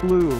Blue.